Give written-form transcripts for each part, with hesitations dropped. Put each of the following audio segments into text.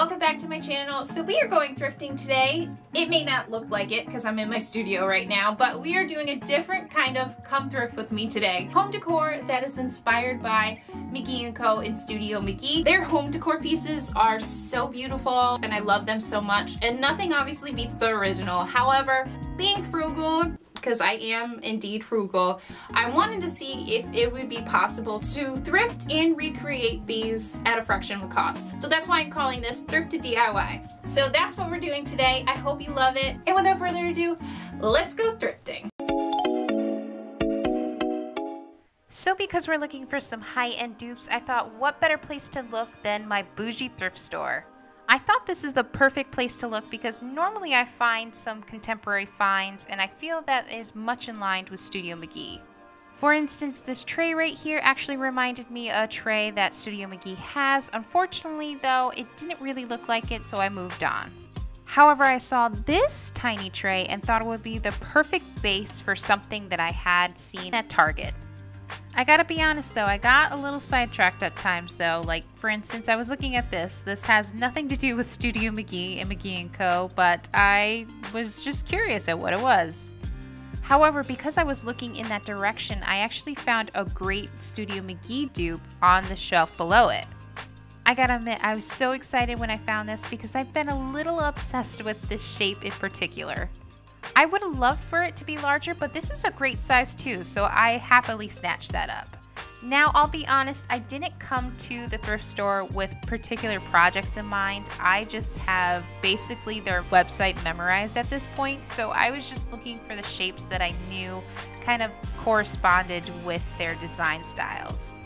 Welcome back to my channel. So we are going thrifting today. It may not look like it because I'm in my studio right now, but we are doing a different kind of come thrift with me today. Home decor that is inspired by McGee & Co. and Studio McGee. Their home decor pieces are so beautiful and I love them so much, and nothing obviously beats the original. However, being frugal, because I am indeed frugal, I wanted to see if it would be possible to thrift and recreate these at a fraction of the cost. So that's why I'm calling this Thrift to DIY. So that's what we're doing today. I hope you love it. And without further ado, let's go thrifting. So because we're looking for some high-end dupes, I thought what better place to look than my bougie thrift store. I thought this is the perfect place to look because normally I find some contemporary finds and I feel that is much in line with Studio McGee. For instance, this tray right here actually reminded me of a tray that Studio McGee has. Unfortunately though, it didn't really look like it, so I moved on. However, I saw this tiny tray and thought it would be the perfect base for something that I had seen at Target. I gotta be honest though, I got a little sidetracked at times though, like for instance I was looking at this has nothing to do with Studio McGee and McGee & Co, but I was just curious at what it was. However, because I was looking in that direction, I actually found a great Studio McGee dupe on the shelf below it. I gotta admit, I was so excited when I found this because I've been a little obsessed with this shape in particular. I would have loved for it to be larger, but this is a great size too, so I happily snatched that up. Now I'll be honest, I didn't come to the thrift store with particular projects in mind. I just have basically their website memorized at this point, so I was just looking for the shapes that I knew kind of corresponded with their design styles.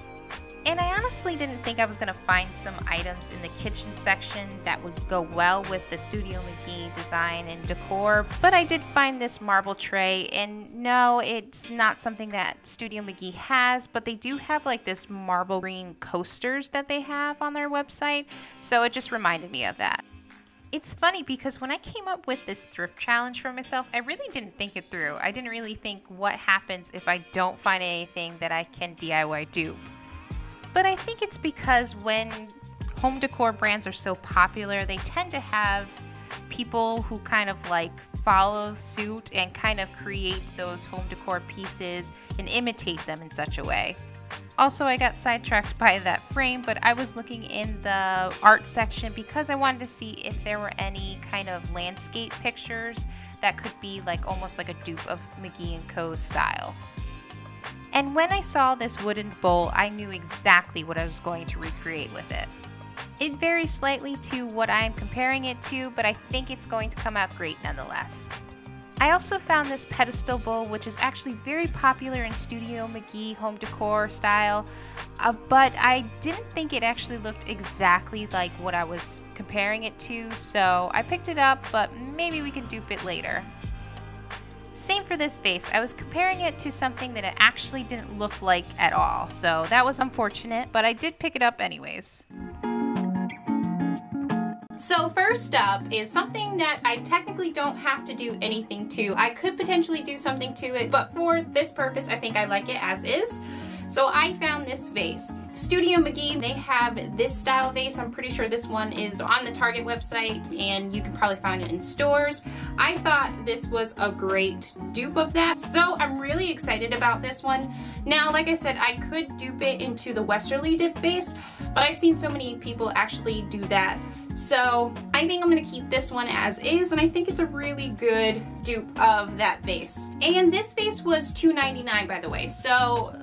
And I honestly didn't think I was going to find some items in the kitchen section that would go well with the Studio McGee design and decor, but I did find this marble tray, and no, it's not something that Studio McGee has, but they do have like this marble green coasters that they have on their website, so it just reminded me of that. It's funny because when I came up with this thrift challenge for myself, I really didn't think it through. I didn't really think what happens if I don't find anything that I can DIY dupe. But I think it's because when home decor brands are so popular, they tend to have people who kind of like follow suit and kind of create those home decor pieces and imitate them in such a way. Also, I got sidetracked by that frame, but I was looking in the art section because I wanted to see if there were any kind of landscape pictures that could be like almost like a dupe of McGee & Co.'s style. And when I saw this wooden bowl, I knew exactly what I was going to recreate with it. It varies slightly to what I'm comparing it to, but I think it's going to come out great nonetheless. I also found this pedestal bowl, which is actually very popular in Studio McGee home decor style, but I didn't think it actually looked exactly like what I was comparing it to, so I picked it up, but maybe we can dupe it later. Same for this vase. I was comparing it to something that it actually didn't look like at all, so that was unfortunate, but I did pick it up anyways. So first up is something that I technically don't have to do anything to. I could potentially do something to it, but for this purpose, I think I like it as is. So I found this vase. Studio McGee, they have this style vase. I'm pretty sure this one is on the Target website and you can probably find it in stores. I thought this was a great dupe of that, so I'm really excited about this one. Now, like I said, I could dupe it into the Westerly dip vase, but I've seen so many people actually do that. So I think I'm gonna keep this one as is, and I think it's a really good dupe of that vase. And this vase was $2.99, by the way, so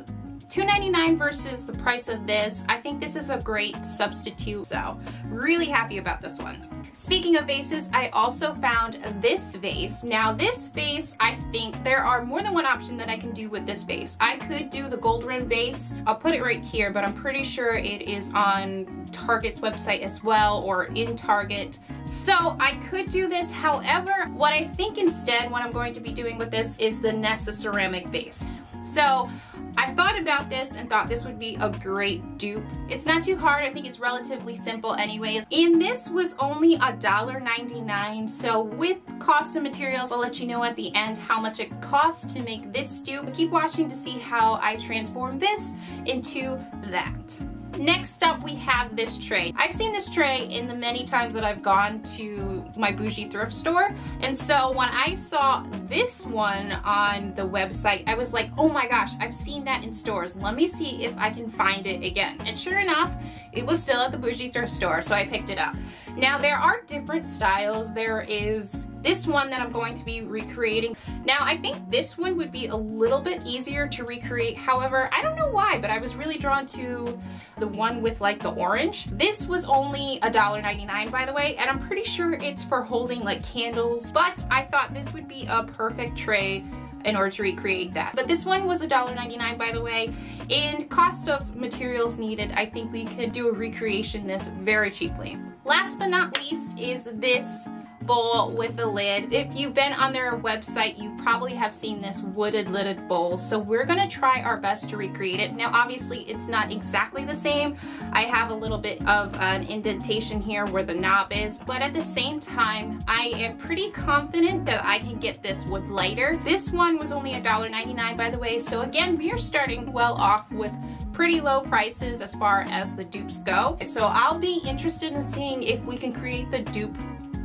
$2.99 versus the price of this, I think this is a great substitute, so really happy about this one. Speaking of vases, I also found this vase. Now this vase, I think there are more than one option that I can do with this vase. I could do the gold rim vase. I'll put it right here, but I'm pretty sure it is on Target's website as well, or in Target. So I could do this. However, what I think instead, what I'm going to be doing with this is the Nessa ceramic vase. So I thought about this and thought this would be a great dupe. It's not too hard. I think it's relatively simple anyways. And this was only $1.99. So with cost and materials, I'll let you know at the end how much it costs to make this dupe. Keep watching to see how I transform this into that. Next up, we have this tray. I've seen this tray in the many times that I've gone to my bougie thrift store, and so when I saw this one on the website, I was like, oh my gosh, I've seen that in stores. Let me see if I can find it again. And sure enough, it was still at the bougie thrift store, so I picked it up. Now, there are different styles. There is this one that I'm going to be recreating. Now, I think this one would be a little bit easier to recreate. However, I don't know why, but I was really drawn to the one with like the orange. This was only $1.99, by the way, and I'm pretty sure it's for holding like candles, but I thought this would be a perfect tray in order to recreate that. But this one was $1.99, by the way, and cost of materials needed, I think we could do a recreation this very cheaply. Last but not least is this bowl with a lid. If you've been on their website, you probably have seen this wooded lidded bowl, so we're gonna try our best to recreate it. Now, obviously, it's not exactly the same. I have a little bit of an indentation here where the knob is, but at the same time, I am pretty confident that I can get this wood lighter. This one was only $1.99, by the way, so again, we are starting well off with pretty low prices as far as the dupes go. So I'll be interested in seeing if we can create the dupe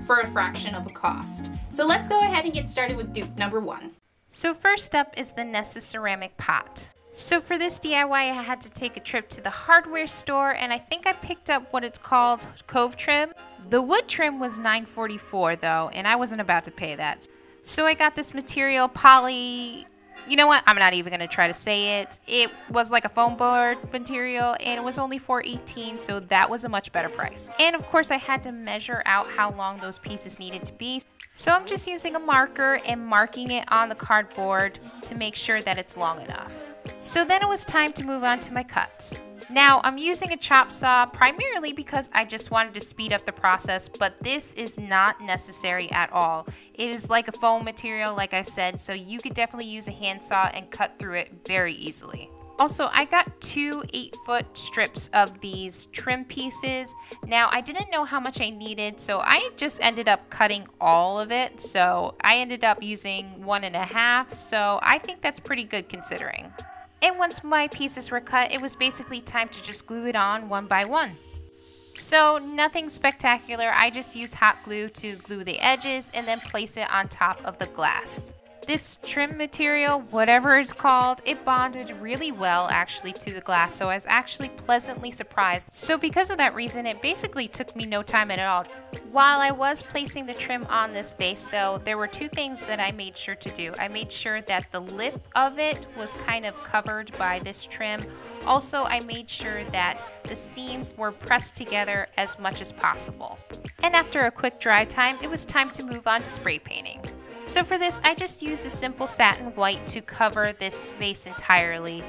for a fraction of the cost. So let's go ahead and get started with dupe number one. So first up is the Nessa Ceramic Pot. So for this DIY, I had to take a trip to the hardware store, and I think I picked up what it's called cove trim. The wood trim was $9.44 though, and I wasn't about to pay that. So I got this material, poly, you know what, I'm not even gonna try to say it. It was like a foam board material, and it was only $4.18, so that was a much better price. And of course, I had to measure out how long those pieces needed to be. So I'm just using a marker and marking it on the cardboard to make sure that it's long enough. So then it was time to move on to my cuts. Now, I'm using a chop saw primarily because I just wanted to speed up the process, but this is not necessary at all. It is like a foam material, like I said, so you could definitely use a handsaw and cut through it very easily. Also, I got two 8-foot strips of these trim pieces. Now, I didn't know how much I needed, so I just ended up cutting all of it. So I ended up using 1.5, so I think that's pretty good considering. And once my pieces were cut, it was basically time to just glue it on one by one. So nothing spectacular, I just used hot glue to glue the edges and then place it on top of the glass. This trim material, whatever it's called, it bonded really well actually to the glass, so I was actually pleasantly surprised. So because of that reason, it basically took me no time at all. While I was placing the trim on this vase though, there were two things that I made sure to do. I made sure that the lip of it was kind of covered by this trim. Also, I made sure that the seams were pressed together as much as possible. And after a quick dry time, it was time to move on to spray painting. So for this, I just used a simple satin white to cover this space entirely.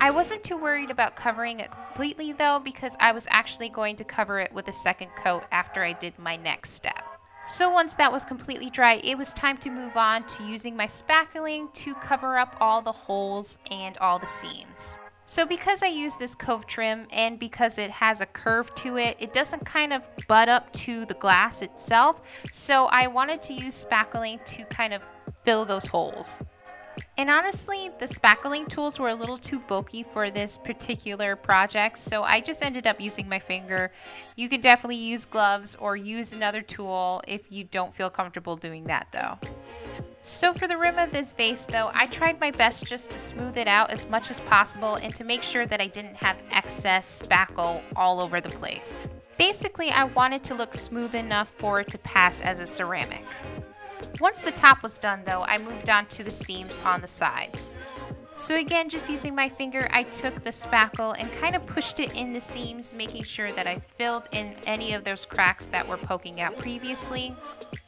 I wasn't too worried about covering it completely though, because I was actually going to cover it with a second coat after I did my next step. So once that was completely dry, it was time to move on to using my spackling to cover up all the holes and all the seams. So because I use this cove trim and because it has a curve to it, it doesn't kind of butt up to the glass itself. So I wanted to use spackling to kind of fill those holes. And honestly, the spackling tools were a little too bulky for this particular project, so I just ended up using my finger. You could definitely use gloves or use another tool if you don't feel comfortable doing that though. So for the rim of this vase though, I tried my best just to smooth it out as much as possible and to make sure that I didn't have excess spackle all over the place. Basically, I wanted to look smooth enough for it to pass as a ceramic. Once the top was done though, I moved on to the seams on the sides. So again, just using my finger, I took the spackle and kind of pushed it in the seams, making sure that I filled in any of those cracks that were poking out previously.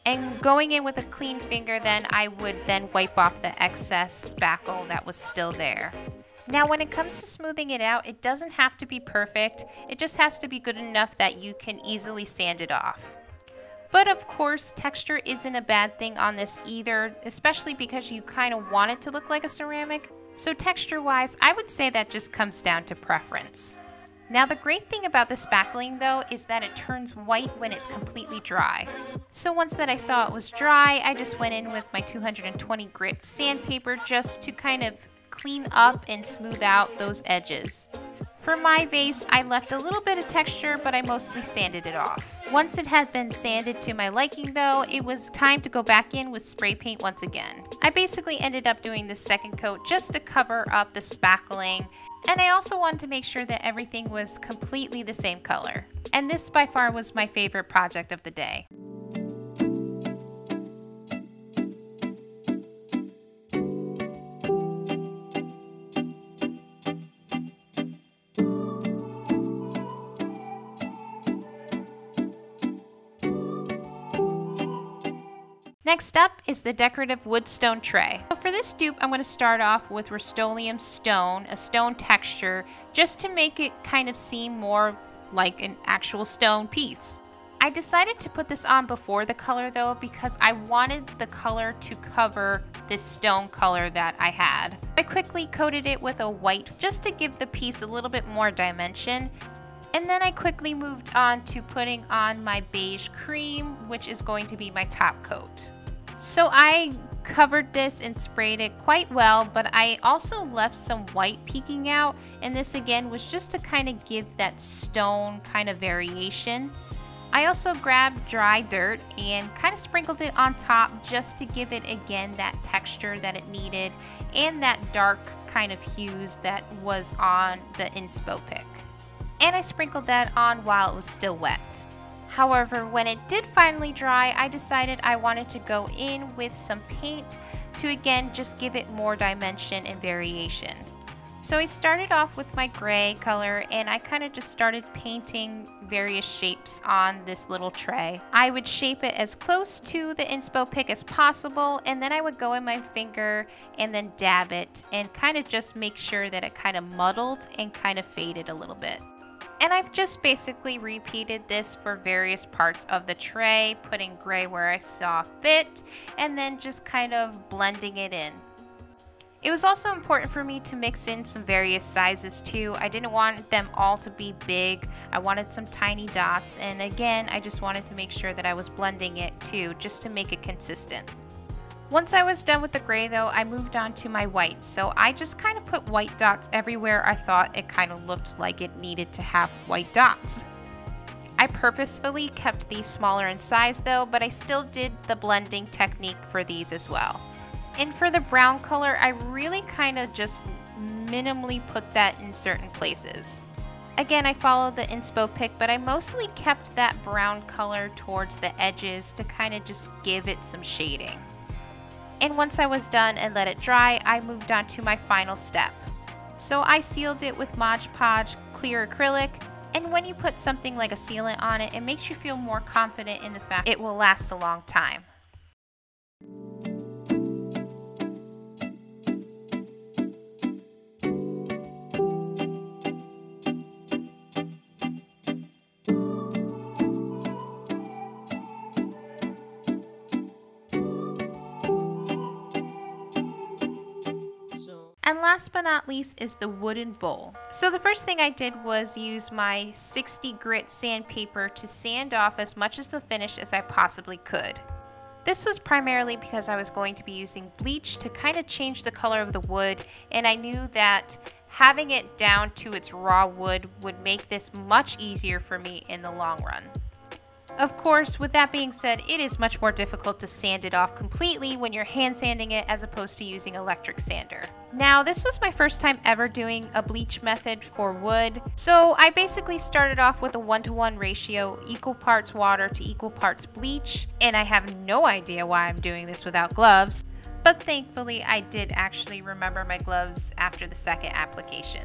And going in with a clean finger then, I would then wipe off the excess spackle that was still there. Now when it comes to smoothing it out, it doesn't have to be perfect. It just has to be good enough that you can easily sand it off. But of course, texture isn't a bad thing on this either, especially because you kind of want it to look like a ceramic. So texture-wise, I would say that just comes down to preference. Now the great thing about the spackling though is that it turns white when it's completely dry. So once that I saw it was dry, I just went in with my 220 grit sandpaper just to kind of clean up and smooth out those edges. For my vase, I left a little bit of texture, but I mostly sanded it off. Once it had been sanded to my liking though, it was time to go back in with spray paint once again. I basically ended up doing the second coat just to cover up the spackling, and I also wanted to make sure that everything was completely the same color. And this by far was my favorite project of the day. Next up is the decorative wood stone tray. So for this dupe, I'm going to start off with Rust-Oleum stone, a stone texture, just to make it kind of seem more like an actual stone piece. I decided to put this on before the color though, because I wanted the color to cover this stone color that I had. I quickly coated it with a white just to give the piece a little bit more dimension. And then I quickly moved on to putting on my beige cream, which is going to be my top coat. So I covered this and sprayed it quite well, but I also left some white peeking out, and this again was just to kind of give that stone kind of variation. I also grabbed dry dirt and kind of sprinkled it on top just to give it again that texture that it needed and that dark kind of hues that was on the inspo pick. And I sprinkled that on while it was still wet. However, when it did finally dry, I decided I wanted to go in with some paint to again just give it more dimension and variation. So I started off with my gray color and I kind of just started painting various shapes on this little tray. I would shape it as close to the inspo pick as possible, and then I would go in my finger and then dab it and kind of just make sure that it kind of muddled and kind of faded a little bit. And I've just basically repeated this for various parts of the tray, putting gray where I saw fit, and then just kind of blending it in. It was also important for me to mix in some various sizes too. I didn't want them all to be big. I wanted some tiny dots, and again, I just wanted to make sure that I was blending it too, just to make it consistent. Once I was done with the gray though, I moved on to my white. So I just kind of put white dots everywhere I thought it kind of looked like it needed to have white dots. I purposefully kept these smaller in size though, but I still did the blending technique for these as well. And for the brown color, I really kind of just minimally put that in certain places. Again, I followed the inspo pick, but I mostly kept that brown color towards the edges to kind of just give it some shading. And once I was done and let it dry, I moved on to my final step. So I sealed it with Mod Podge clear acrylic, and when you put something like a sealant on it, it makes you feel more confident in the fact it will last a long time. And last but not least is the wooden bowl. So the first thing I did was use my 60 grit sandpaper to sand off as much of the finish as I possibly could. This was primarily because I was going to be using bleach to kind of change the color of the wood, and I knew that having it down to its raw wood would make this much easier for me in the long run. Of course, with that being said, it is much more difficult to sand it off completely when you're hand sanding it as opposed to using electric sander. Now, this was my first time ever doing a bleach method for wood, so I basically started off with a 1-to-1 ratio, equal parts water to equal parts bleach, and I have no idea why I'm doing this without gloves, but thankfully I did actually remember my gloves after the second application.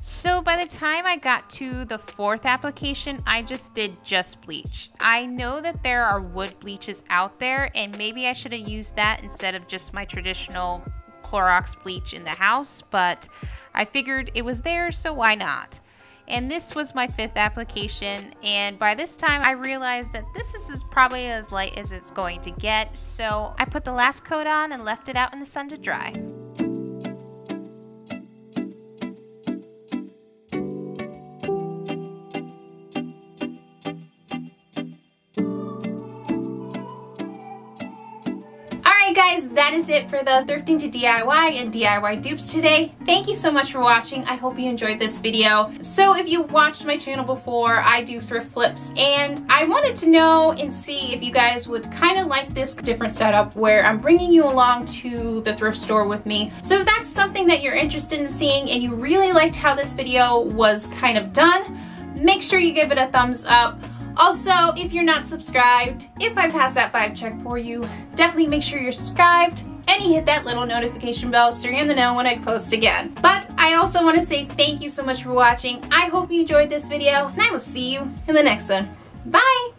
So by the time I got to the fourth application, I just did just bleach. I know that there are wood bleaches out there, and maybe I should have used that instead of just my traditional Clorox bleach in the house, but I figured it was there, so why not? And this was my fifth application, and by this time I realized that this is probably as light as it's going to get, so I put the last coat on and left it out in the sun to dry. guys, that is it for the thrifting to DIY and DIY dupes today. Thank you so much for watching. I hope you enjoyed this video. So if you watched my channel before, I do thrift flips, and I wanted to know and see if you guys would kind of like this different setup where I'm bringing you along to the thrift store with me. So if that's something that you're interested in seeing and you really liked how this video was kind of done, make sure you give it a thumbs up. Also, if you're not subscribed, if I pass that vibe check for you, definitely make sure you're subscribed and you hit that little notification bell so you're in the know when I post again. But I also want to say thank you so much for watching. I hope you enjoyed this video, and I will see you in the next one. Bye!